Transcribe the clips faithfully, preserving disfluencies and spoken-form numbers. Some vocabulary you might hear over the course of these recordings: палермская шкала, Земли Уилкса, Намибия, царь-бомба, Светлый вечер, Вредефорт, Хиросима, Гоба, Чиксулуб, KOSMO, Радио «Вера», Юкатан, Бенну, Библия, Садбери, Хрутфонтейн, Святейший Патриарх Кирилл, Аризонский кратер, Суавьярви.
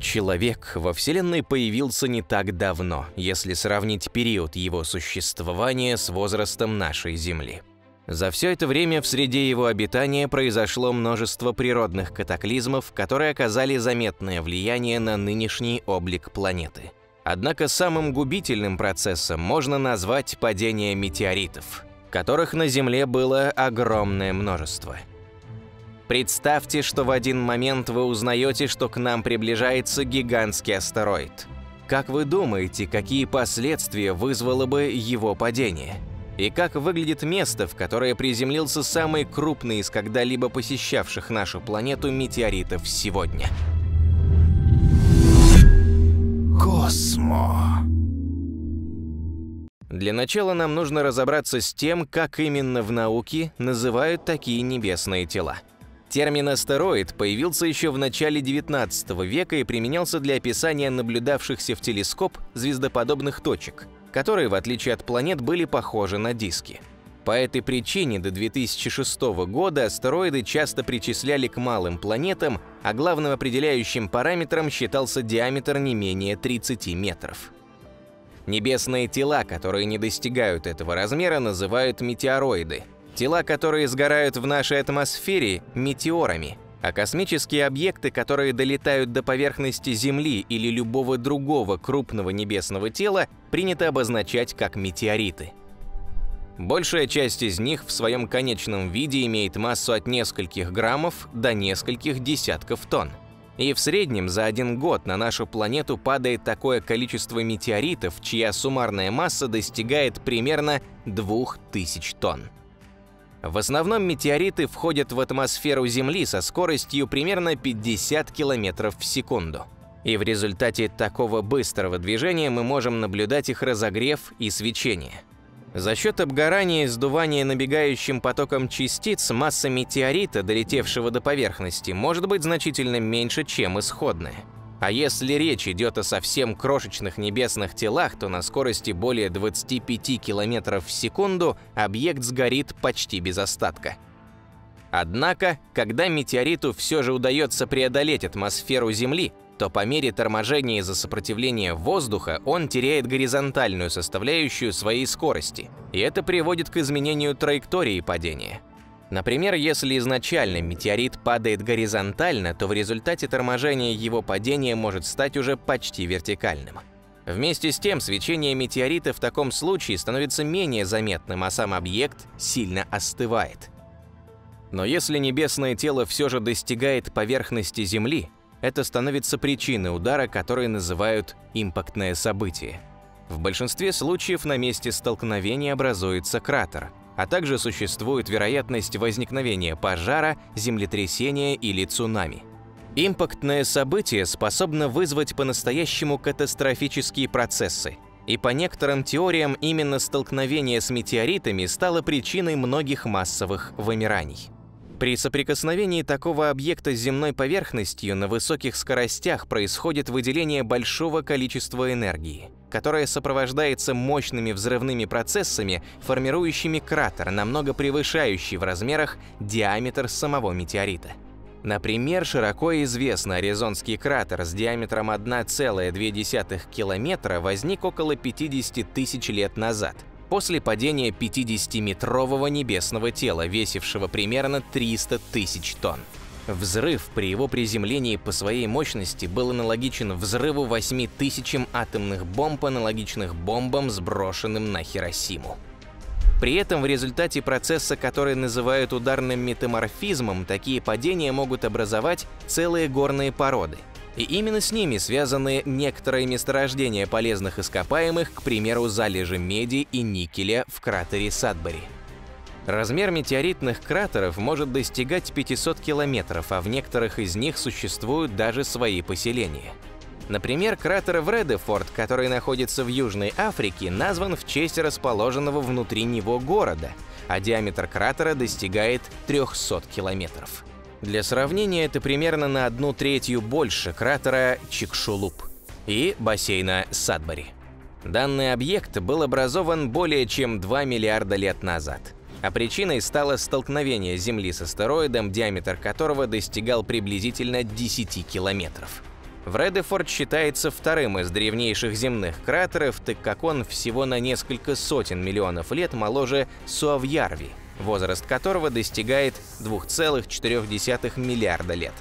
Человек во Вселенной появился не так давно, если сравнить период его существования с возрастом нашей Земли. За все это время в среде его обитания произошло множество природных катаклизмов, которые оказали заметное влияние на нынешний облик планеты. Однако самым губительным процессом можно назвать падение метеоритов, которых на Земле было огромное множество. Представьте, что в один момент вы узнаете, что к нам приближается гигантский астероид. Как вы думаете, какие последствия вызвало бы его падение? И как выглядит место, в которое приземлился самый крупный из когда-либо посещавших нашу планету метеоритов сегодня? Космо. Для начала нам нужно разобраться с тем, как именно в науке называют такие небесные тела. Термин «астероид» появился еще в начале девятнадцатого века и применялся для описания наблюдавшихся в телескоп звездоподобных точек, которые, в отличие от планет, были похожи на диски. По этой причине до две тысячи шестого года астероиды часто причисляли к малым планетам, а главным определяющим параметром считался диаметр не менее тридцати метров. Небесные тела, которые не достигают этого размера, называют метеороиды. Тела, которые сгорают в нашей атмосфере, — метеорами, а космические объекты, которые долетают до поверхности Земли или любого другого крупного небесного тела, принято обозначать как метеориты. Большая часть из них в своем конечном виде имеет массу от нескольких граммов до нескольких десятков тонн. И в среднем за один год на нашу планету падает такое количество метеоритов, чья суммарная масса достигает примерно двух тысяч тонн. В основном метеориты входят в атмосферу Земли со скоростью примерно пятьдесят километров в секунду. И в результате такого быстрого движения мы можем наблюдать их разогрев и свечение. За счет обгорания и сдувания набегающим потоком частиц масса метеорита, долетевшего до поверхности, может быть значительно меньше, чем исходная. А если речь идет о совсем крошечных небесных телах, то на скорости более двадцати пяти километров в секунду объект сгорит почти без остатка. Однако, когда метеориту все же удается преодолеть атмосферу Земли, то по мере торможения из-за сопротивления воздуха он теряет горизонтальную составляющую своей скорости, и это приводит к изменению траектории падения. Например, если изначально метеорит падает горизонтально, то в результате торможения его падение может стать уже почти вертикальным. Вместе с тем, свечение метеорита в таком случае становится менее заметным, а сам объект сильно остывает. Но если небесное тело все же достигает поверхности Земли, это становится причиной удара, который называют импактное событие. В большинстве случаев на месте столкновения образуется кратер, а также существует вероятность возникновения пожара, землетрясения или цунами. Импактное событие способно вызвать по-настоящему катастрофические процессы, и по некоторым теориям именно столкновение с метеоритами стало причиной многих массовых вымираний. При соприкосновении такого объекта с земной поверхностью на высоких скоростях происходит выделение большого количества энергии, которая сопровождается мощными взрывными процессами, формирующими кратер, намного превышающий в размерах диаметр самого метеорита. Например, широко известный Аризонский кратер с диаметром одна целая две десятых километра возник около пятидесяти тысяч лет назад, после падения пятидесятиметрового небесного тела, весившего примерно триста тысяч тонн. Взрыв при его приземлении по своей мощности был аналогичен взрыву восьми тысячам атомных бомб, аналогичных бомбам, сброшенным на Хиросиму. При этом в результате процесса, который называют ударным метаморфизмом, такие падения могут образовать целые горные породы. И именно с ними связаны некоторые месторождения полезных ископаемых, к примеру, залежи меди и никеля в кратере Садбери. Размер метеоритных кратеров может достигать пятисот километров, а в некоторых из них существуют даже свои поселения. Например, кратер Вредефорт, который находится в Южной Африке, назван в честь расположенного внутри него города, а диаметр кратера достигает трехсот километров. Для сравнения, это примерно на одну третью больше кратера Чиксулуб и бассейна Садбери. Данный объект был образован более чем два миллиарда лет назад. А причиной стало столкновение Земли с астероидом, диаметр которого достигал приблизительно десяти километров. Вредефорт считается вторым из древнейших земных кратеров, так как он всего на несколько сотен миллионов лет моложе Суавьярви, возраст которого достигает двух целых четырёх десятых миллиарда лет.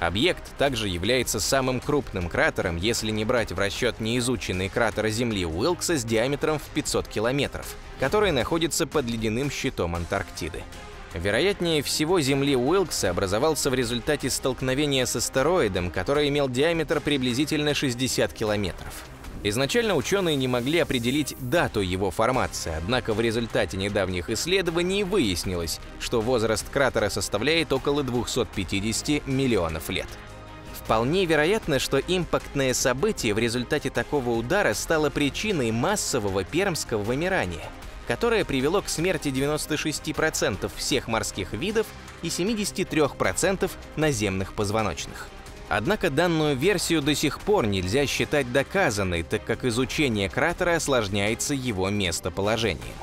Объект также является самым крупным кратером, если не брать в расчет неизученный кратер Земли Уилкса с диаметром в пятьсот километров, который находится под ледяным щитом Антарктиды. Вероятнее всего, Земли Уилкса образовался в результате столкновения с астероидом, который имел диаметр приблизительно шестьдесят километров. Изначально ученые не могли определить дату его формации, однако в результате недавних исследований выяснилось, что возраст кратера составляет около двухсот пятидесяти миллионов лет. Вполне вероятно, что импактное событие в результате такого удара стало причиной массового пермского вымирания, которое привело к смерти девяноста шести процентов всех морских видов и семидесяти трёх процентов наземных позвоночных. Однако данную версию до сих пор нельзя считать доказанной, так как изучение кратера осложняется его местоположением.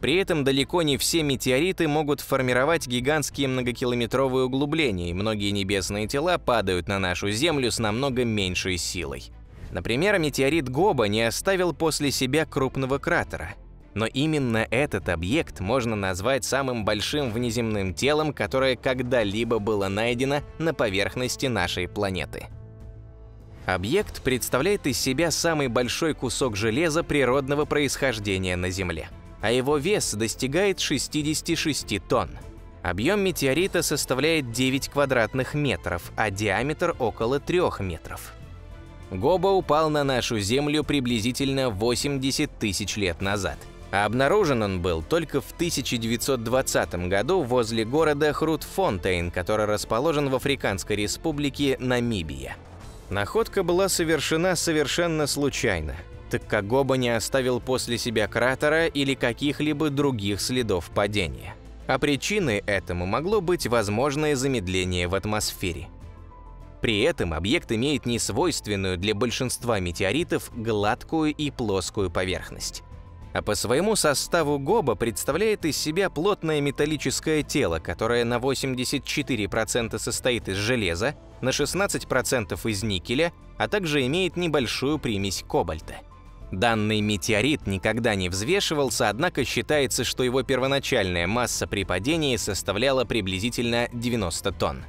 При этом далеко не все метеориты могут формировать гигантские многокилометровые углубления, и многие небесные тела падают на нашу Землю с намного меньшей силой. Например, метеорит Гоба не оставил после себя крупного кратера. Но именно этот объект можно назвать самым большим внеземным телом, которое когда-либо было найдено на поверхности нашей планеты. Объект представляет из себя самый большой кусок железа природного происхождения на Земле, а его вес достигает шестидесяти шести тонн. Объем метеорита составляет девять квадратных метров, а диаметр около трёх метров. Гоба упал на нашу Землю приблизительно восемьдесят тысяч лет назад. А обнаружен он был только в тысяча девятьсот двадцатом году возле города Хрутфонтейн, который расположен в Африканской республике Намибия. Находка была совершена совершенно случайно, так как Гоба не оставил после себя кратера или каких-либо других следов падения. А причиной этому могло быть возможное замедление в атмосфере. При этом объект имеет несвойственную для большинства метеоритов гладкую и плоскую поверхность. А по своему составу Гоба представляет из себя плотное металлическое тело, которое на восемьдесят четыре процента состоит из железа, на шестнадцать процентов из никеля, а также имеет небольшую примесь кобальта. Данный метеорит никогда не взвешивался, однако считается, что его первоначальная масса при падении составляла приблизительно девяносто тонн.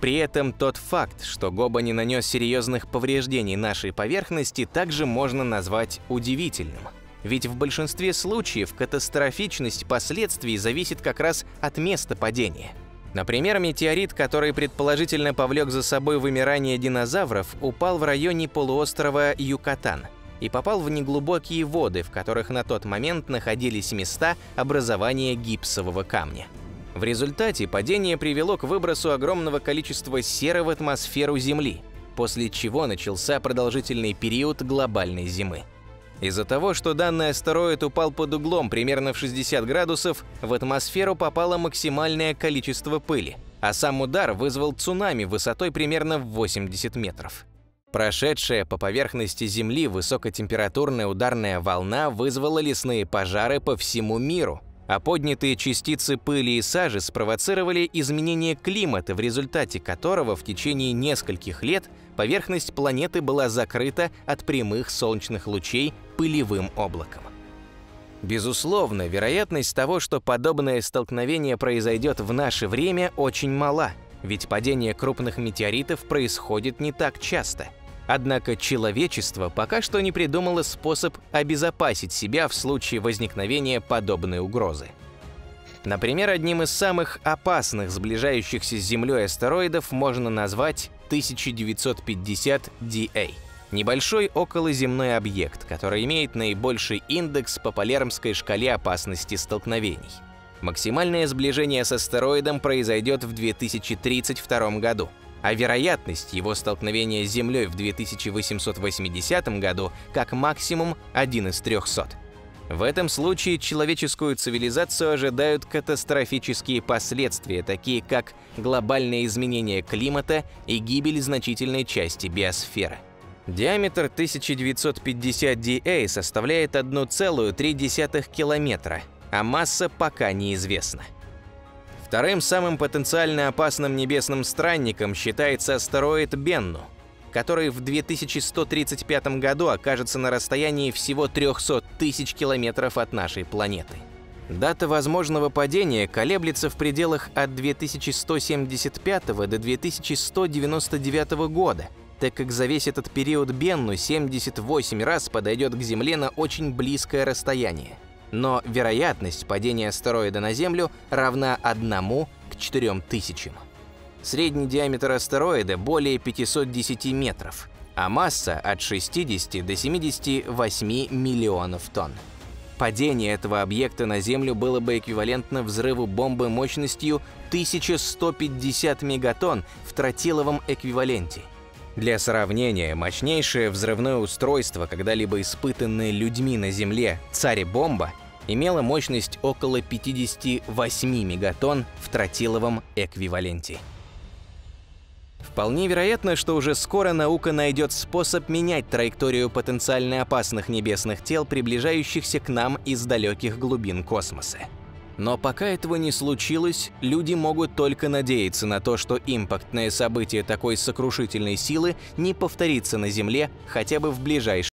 При этом тот факт, что Гоба не нанес серьезных повреждений нашей поверхности, также можно назвать удивительным. Ведь в большинстве случаев катастрофичность последствий зависит как раз от места падения. Например, метеорит, который предположительно повлек за собой вымирание динозавров, упал в районе полуострова Юкатан и попал в неглубокие воды, в которых на тот момент находились места образования гипсового камня. В результате падение привело к выбросу огромного количества серы в атмосферу Земли, после чего начался продолжительный период глобальной зимы. Из-за того, что данный астероид упал под углом примерно в шестьдесят градусов, в атмосферу попало максимальное количество пыли, а сам удар вызвал цунами высотой примерно в восемьдесят метров. Прошедшая по поверхности Земли высокотемпературная ударная волна вызвала лесные пожары по всему миру, а поднятые частицы пыли и сажи спровоцировали изменение климата, в результате которого в течение нескольких лет поверхность планеты была закрыта от прямых солнечных лучей пылевым облаком. Безусловно, вероятность того, что подобное столкновение произойдет в наше время, очень мала, ведь падение крупных метеоритов происходит не так часто. Однако человечество пока что не придумало способ обезопасить себя в случае возникновения подобной угрозы. Например, одним из самых опасных сближающихся с Землей астероидов можно назвать тысяча девятьсот пятьдесят ди эй. Небольшой околоземной объект, который имеет наибольший индекс по палермской шкале опасности столкновений. Максимальное сближение с астероидом произойдет в две тысячи тридцать втором году. А вероятность его столкновения с Землей в две тысячи восемьсот восьмидесятом году как максимум один из трёхсот. В этом случае человеческую цивилизацию ожидают катастрофические последствия, такие как глобальное изменение климата и гибель значительной части биосферы. Диаметр тысяча девятьсот пятьдесят ди эй составляет одна целая три десятых километра, а масса пока неизвестна. Вторым самым потенциально опасным небесным странником считается астероид Бенну, который в две тысячи сто тридцать пятом году окажется на расстоянии всего трёхсот тысяч километров от нашей планеты. Дата возможного падения колеблется в пределах от две тысячи сто семьдесят пятого до две тысячи сто девяносто девятого года, так как за весь этот период Бенну семьдесят восемь раз подойдет к Земле на очень близкое расстояние. Но вероятность падения астероида на Землю равна одному к четырём тысячам. Средний диаметр астероида более пятисот десяти метров, а масса от шестидесяти до семидесяти восьми миллионов тонн. Падение этого объекта на Землю было бы эквивалентно взрыву бомбы мощностью тысяча сто пятьдесят мегатонн в тротиловом эквиваленте. Для сравнения, мощнейшее взрывное устройство, когда-либо испытанное людьми на Земле, царь-бомба, имело мощность около пятидесяти восьми мегатонн в тротиловом эквиваленте. Вполне вероятно, что уже скоро наука найдет способ менять траекторию потенциально опасных небесных тел, приближающихся к нам из далеких глубин космоса. Но пока этого не случилось, люди могут только надеяться на то, что импактное событие такой сокрушительной силы не повторится на Земле хотя бы в ближайшее время.